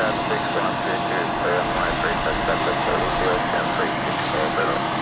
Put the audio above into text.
616 is my 3 suspect of 32 at 1036 orbital.